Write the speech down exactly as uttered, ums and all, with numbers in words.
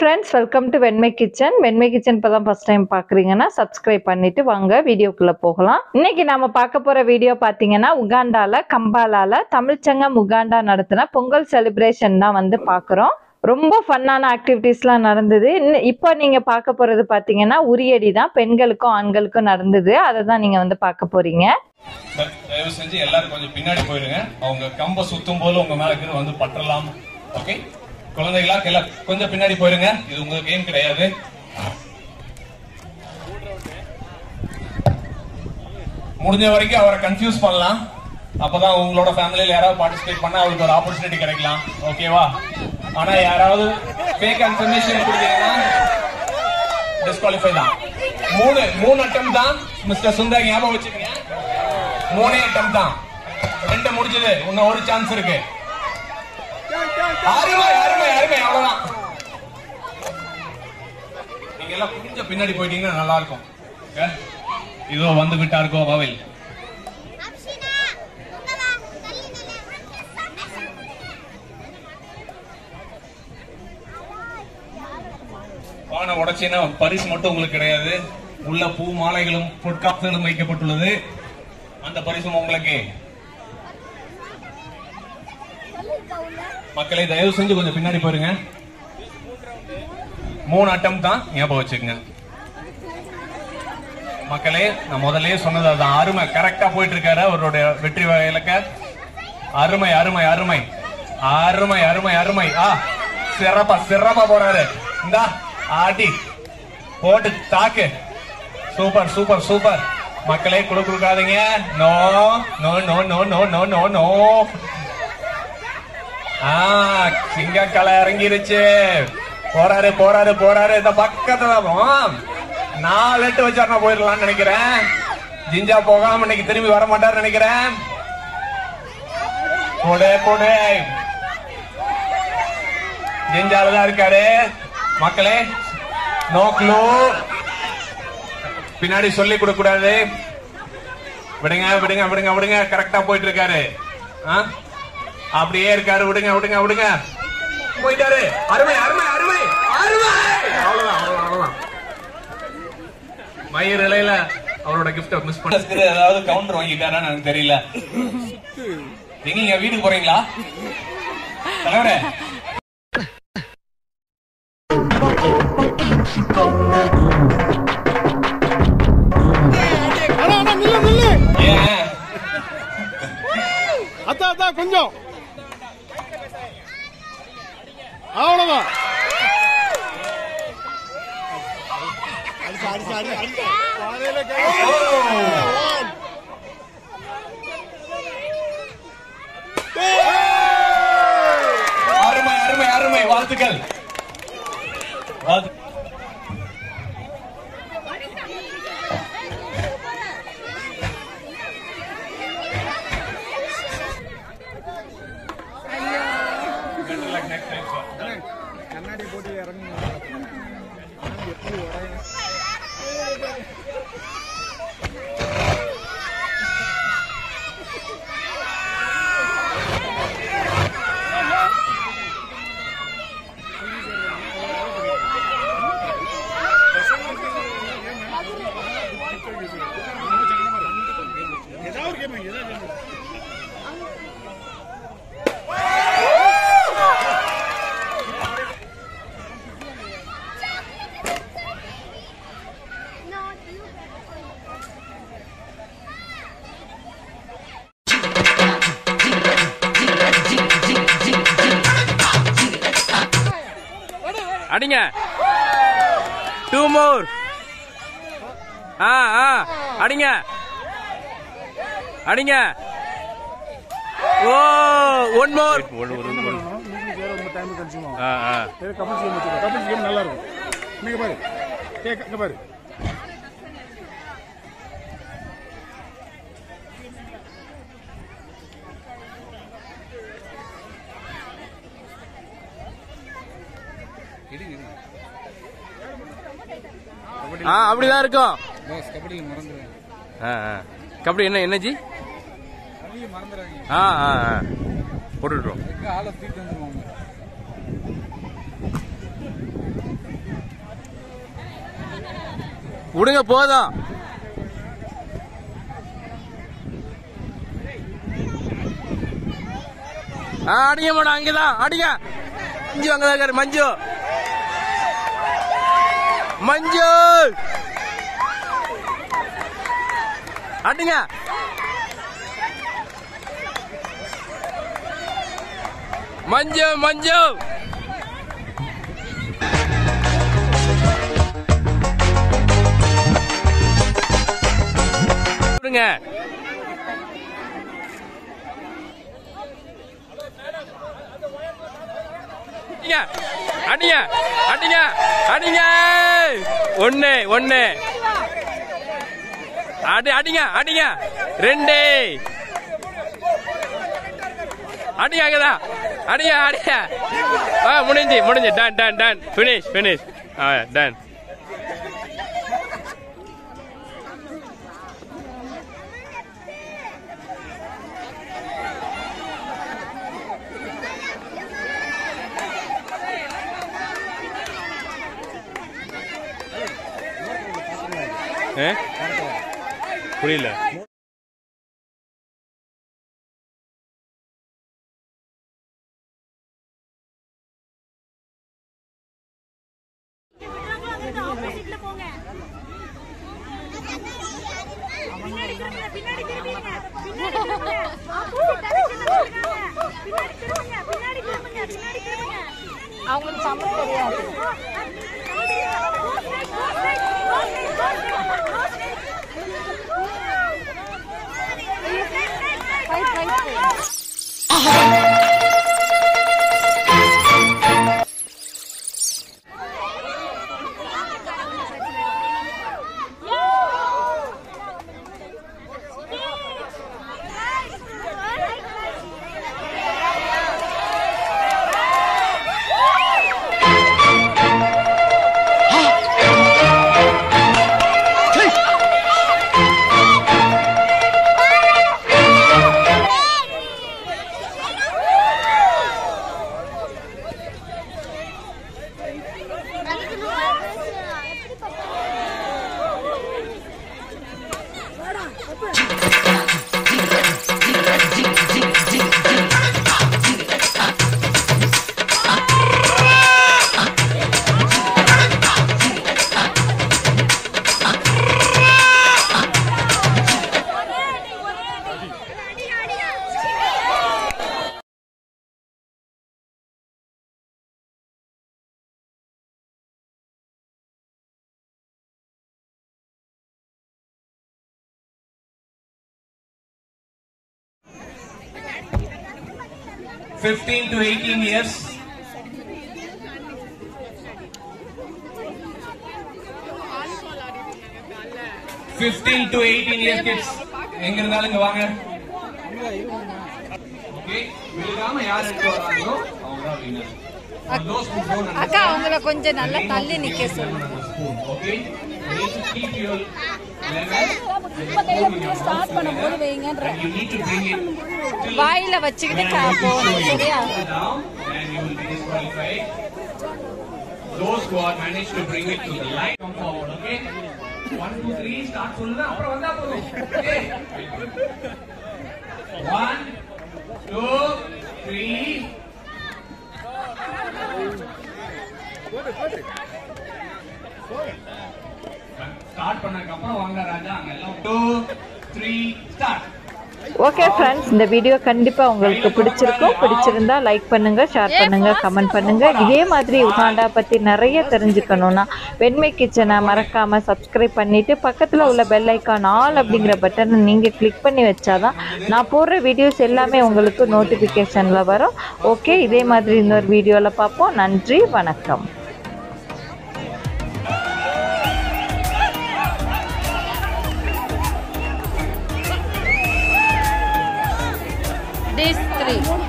friends, welcome to Venmai Kitchen. Venmai Kitchen for the first time. Subscribe to the video. Today, நாம பார்க்க போற video பாத்தீங்கன்னா உகாண்டால கம்பாலால தமிழ்ச்சங்கம் Uganda நடத்தின பொங்கல் செலிப்ரேஷன் தான் வந்து பார்க்குறோம். ரொம்ப ஃபன்னான ஆக்டிவிட்டீஸ்லாம் நடந்துது. இப்போ நீங்க பார்க்க போறது பாத்தீங்கன்னா உரியடி தான் பெண்களுக்கும் ஆண்களுக்கும் நடந்துது. அத தான் நீங்க வந்து பார்க்க போறீங்க. தயவு செஞ்சு எல்லாரும் கொஞ்சம் பின்னாடி போயிடுங்க. அவங்க கம்ப சுத்தும் போல உங்க மேல கிர வந்து பற்றலாம். ஓகே? குழந்தைகளா எல்லாம் கொஞ்சம் பின்னாடி போயிடுங்க. இது உங்க கேம் கிடையாது. முடிஞ்ச வரைக்கும் அவரை கன்ஃபியூஸ் பண்ணலாம். அப்பதான் உங்களோட ஃபேமிலில யாராவது பார்ட்டிசிபேட் பண்ணா அவங்களுக்கு ஒரு opportunity கிடைக்கலாம். ஓகேவா? ஆனா யாராவது fake information கொடுத்தீங்கன்னா disqualify தான். மூணு மூணு அட்டம் தான் மிஸ்டர் சுந்தர் ஞாபகம் வச்சுக்கங்க. மூணே அட்டம் தான். ரெண்டு முடிஞ்சது. இன்னும் ஒரு சான்ஸ் இருக்கு. யாருமே யாருமே யாருமே அவ்வளவுதான். நீங்க எல்லாம் கொஞ்சம் பின்னாடி போயிட்டீங்கன்னா நல்லா இருக்கும். ஓகே? இதோ வந்து விட்டார்கோ பாவில். பானை உடைச்சினா பரிசு மட்டும் உங்களுக்கு கிடையாது. உள்ள பூ மாலைகளும் பொற்காசுகளும் வைக்கப்பட்டுள்ளது. அந்த பரிசும் உங்களுக்கு. மக்களை தயவு செஞ்சு கொஞ்சம் பின்னாடி போயிருங்க. மூணு அட்டம் தான் ஞாபகம் வச்சுக்கோங்க. மக்களே, நான் முதலே சொன்னதுதான். அருமை கரெக்டா போயிட்டு இருக்காரு. அவருடைய வெற்றி இலக்க அருமை அருமை அருமை அருமை அருமை அருமை. ஆ, சிறப்பா சிறப்பா போறாரு. இந்தா ஆட்டி போட்டு தாக்கு. Super super super. மக்களே, கொடுக்காதீங்க. No no no no no no no no. ஆ, சிங்க கலை இறங்கிருச்சு. போறாரு போறாரு போறாரு. இந்த பக்கத்துல நாலு எட்டு வச்சாருனா போயிடலாம்னு நினைக்கிறேன். ஜிஞ்சா போகாம இன்னைக்கு திரும்பி வர மாட்டாரு நினைக்கிறேன். ஜிஞ்சாலதான் இருக்காரு. மக்களே, நோக்லோ பின்னாடி சொல்லி கொடுக்க கூடாது. விடுங்க விடுங்க விடுங்க விடுங்க. கரெக்டா போயிட்டு இருக்காரு. அப்படியே இருக்காரு. விடுங்க விடுங்க விடுங்க. போயிட்டாரு. அருமை அருமை அருமை அருமை. அவ்வளவுதான் அவ்வளவுதான். மயிர் இலையில அவரோட கிஃப்ட மிஸ் பண்ணி ஏதாவது கவுண்டர் வாங்கிட்டாரா எனக்கு தெரியல. நீங்க வீட்டுக்கு போறீங்களா தலைவரே? கொஞ்சம் அவ்வளவுதான். அருமை அருமை அருமை. வாழ்த்துக்கள். கண்ணாடி போட்டு இறங்க எப்படி உடையும். அடிங்க. டூ மோர். ஆ ஆ அடிங்க அடிங்க. ஓ, ஒன் மோர். ஒன் ஒரு ஒரு நம்ம டைம் கன்சியூம். ஆ ஆ இது கமெண்ட் கேம் வச்சிருக்கோம். கமெண்ட் கேம் நல்லா இருக்கும். நீங்க பாரு. டேக் இங்க பாரு. அப்படிதான் இருக்கும். கபடி என்ன என்னஜி போட்டுடுறோம். விடுங்க போதும். அடிங்க மேடம், அங்கதான் அடிங்க. மஞ்சு அங்கதான் இருக்காரு. மஞ்சு மஞ்சு அடிங்க. மஞ்சு மஞ்சு விடுங்க. அடிங்க அடிங்க அடிங்க. ஒன்னு ஒன்னு அடி அடிங்க அடிங்க. ரெண்டு அடிங்க. அங்கதான் அடிங்க அடிங்க. முடிஞ்சு முடிஞ்சு. Done done done. Finish finish. Done. புரியல. அவங்களுக்கு சமயம் தெரியாது. fifteen to eighteen years. fifteen to eighteen years kids. எங்க இருந்தாலும் இங்க வாங்க. Okay, விலகாம யார் எடுத்துறாங்களோ அவங்க தான் வின்னர். அக்கா அவங்கள கொஞ்சம் நல்லா தள்ளி நிக்க சொல்லுங்க. Okay, keep your level. Start பண்ணும்போது வேங்கன்ற. You need to bring it. வாயில வச்சுக்கிட்டு போகணும். சரியா? Those who are managed to bring it to the line come forward. Okay, one two three start பண்ணுங்க. அப்புறம் வந்தா போதும். Okay, one two three போடு போடு போடு. ஸ்டார்ட் பண்ணதுக்கு அப்புறம் வாங்க ராஜா. அங்க எல்லாம் two three start. Okay friends, இந்த வீடியோ கண்டிப்பாக உங்களுக்கு பிடிச்சிருக்கும். பிடிச்சிருந்தா லைக் பண்ணுங்கள், ஷேர் பண்ணுங்கள், கமெண்ட் பண்ணுங்கள். இதே மாதிரி உகாண்டா பற்றி நிறைய தெரிஞ்சுக்கணுன்னா வெண்மை கிச்சனை மறக்காமல் சப்ஸ்கிரைப் பண்ணிவிட்டு பக்கத்தில் உள்ள பெல் ஐக்கான் ஆல் அப்படிங்கிற பட்டனை நீங்கள் கிளிக் பண்ணி வச்சாதான் நான் போடுற வீடியோஸ் எல்லாமே உங்களுக்கு நோட்டிஃபிகேஷனில் வரும். ஓகே, இதே மாதிரி இன்னொரு வீடியோவில் பார்ப்போம். நன்றி, வணக்கம். This three.